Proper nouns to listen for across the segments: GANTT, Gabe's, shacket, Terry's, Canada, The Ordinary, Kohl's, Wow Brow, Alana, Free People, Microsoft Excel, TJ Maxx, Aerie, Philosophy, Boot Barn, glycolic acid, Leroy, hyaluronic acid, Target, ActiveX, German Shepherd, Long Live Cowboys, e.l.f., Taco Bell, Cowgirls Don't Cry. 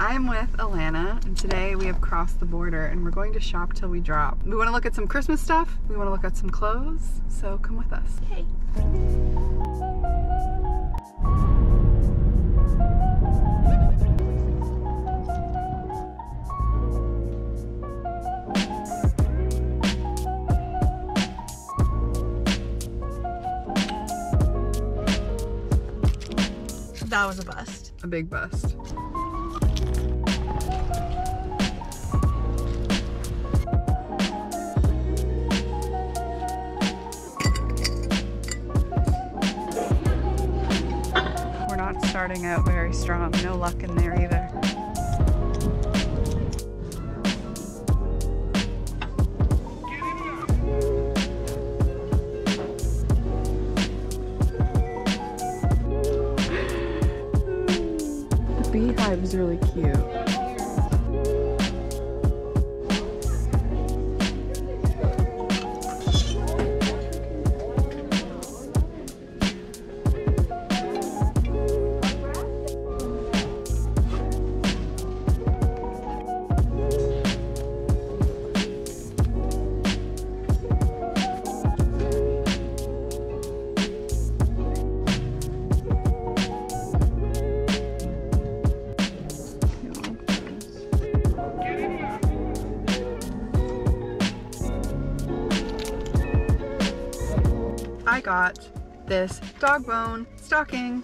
I'm with Alana, and today we have crossed the border and we're going to shop till we drop. We want to look at some Christmas stuff, we want to look at some clothes, so come with us. Hey. That was a bust. A big bust. We're not starting out very strong. No luck in there either. It was really cute. I got this dog bone stocking.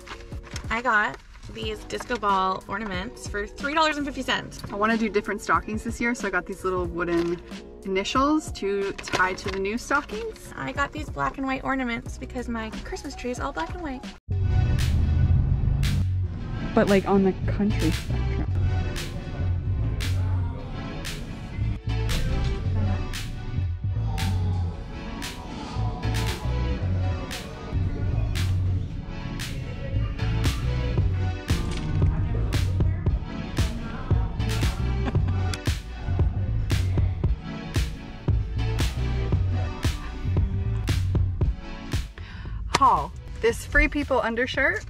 I got these disco ball ornaments for $3.50. I want to do different stockings this year, so I got these little wooden initials to tie to the new stockings. I got these black and white ornaments because my Christmas tree is all black and white. But like on the country spectrum. Haul. This Free People undershirt,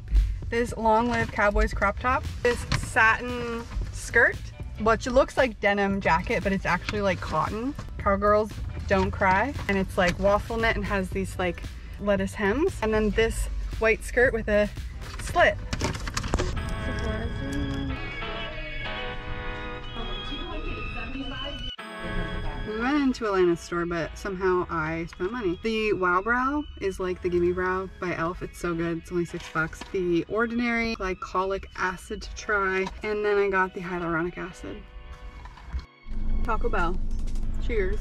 this Long Live Cowboys crop top, this satin skirt, which looks like denim jacket, but it's actually like cotton. Cowgirls Don't Cry, and it's like waffle knit and has these like lettuce hems, and then this white skirt with a slit. We went into Alana's store, but somehow I spent money. The Wow Brow is like the Gimme Brow by e.l.f. It's so good. It's only $6. The Ordinary glycolic acid to try. And then I got the hyaluronic acid. Taco Bell. Cheers.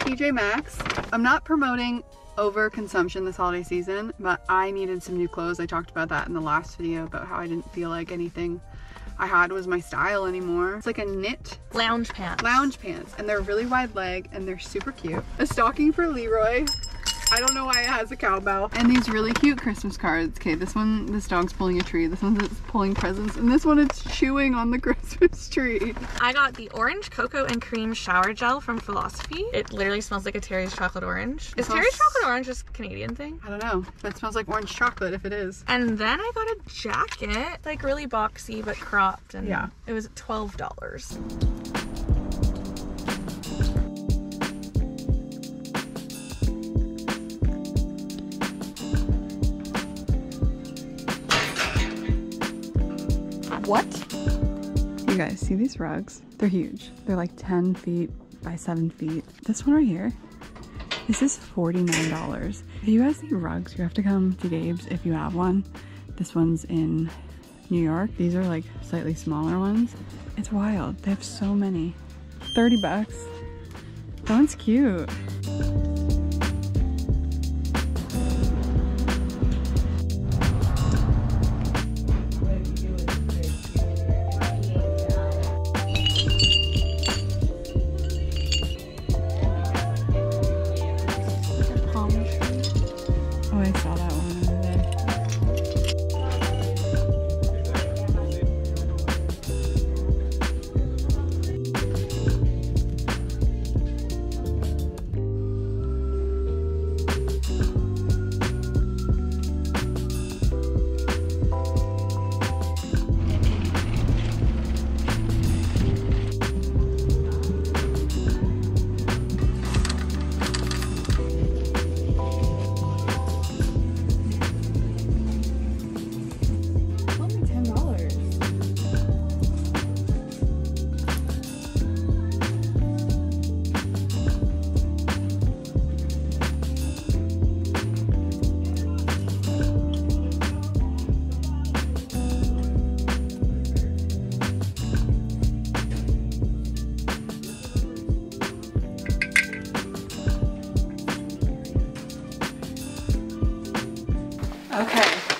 TJ Maxx. I'm not promoting overconsumption this holiday season, but I needed some new clothes. I talked about that in the last video about how I didn't feel like anything I had was my style anymore. It's like a knit lounge pants, and they're really wide leg and they're super cute. A stocking for Leroy. I don't know why it has a cowbell. And these really cute Christmas cards. Okay, this one, this dog's pulling a tree. This one's pulling presents. And this one, it's chewing on the Christmas tree. I got the orange cocoa and cream shower gel from Philosophy. It literally smells like a Terry's chocolate orange. Is Terry's chocolate orange just a Canadian thing? I don't know. That smells like orange chocolate if it is. And then I got a jacket, like really boxy but cropped. And yeah. It was $12. What? You guys see these rugs? They're huge. They're like 10 feet by 7 feet. This one right here This is $49. If you guys need rugs, you have to come to Gabe's if you have one. This one's in New York. These are like slightly smaller ones. It's wild. They have so many. 30 bucks. That one's cute.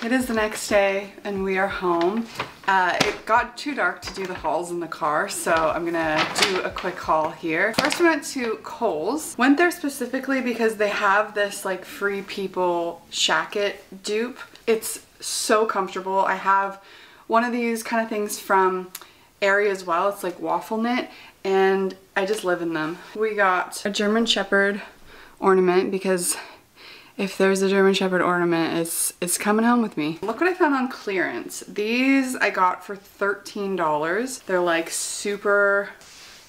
It is the next day and we are home. It got too dark to do the hauls in the car, so I'm gonna do a quick haul here. First we went to Kohl's. Went there specifically because they have this like Free People shacket dupe. It's so comfortable. I have one of these kind of things from Aerie as well. It's like waffle knit and I just live in them. We got a German Shepherd ornament because if there's a German Shepherd ornament, it's coming home with me. Look what I found on clearance. These I got for $13. They're like super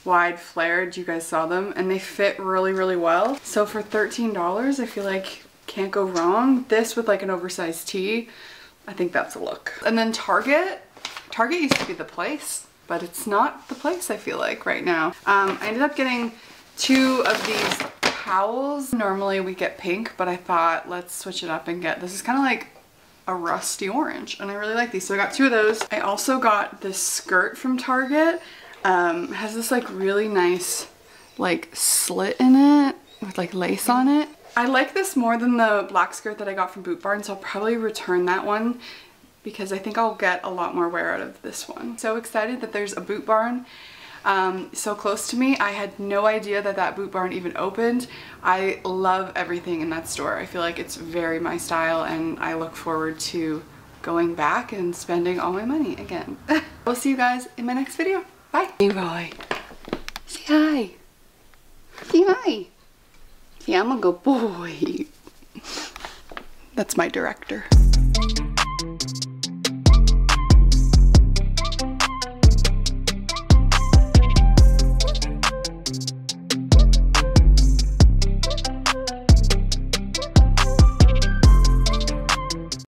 wide flared. You guys saw them and they fit really, really well. So for $13, I feel like can't go wrong. This with like an oversized tee, I think that's a look. And then Target. Target used to be the place, but it's not the place I feel like right now. I ended up getting two of these towels. Normally we get pink, but I thought let's switch it up and get, this is kind of like a rusty orange and I really like these, so I got two of those. I also got this skirt from Target. It has this like really nice like slit in it with like lace on it. I like this more than the black skirt that I got from Boot Barn, so I'll probably return that one because I think I'll get a lot more wear out of this one. So excited that there's a Boot Barn so close to me. I had no idea that that Boot Barn even opened. I love everything in that store. I feel like it's very my style and I look forward to going back and spending all my money again. We'll see you guys in my next video. Bye. Leroy, say hi. Say hi. Yeah, I'm a good boy. That's my director.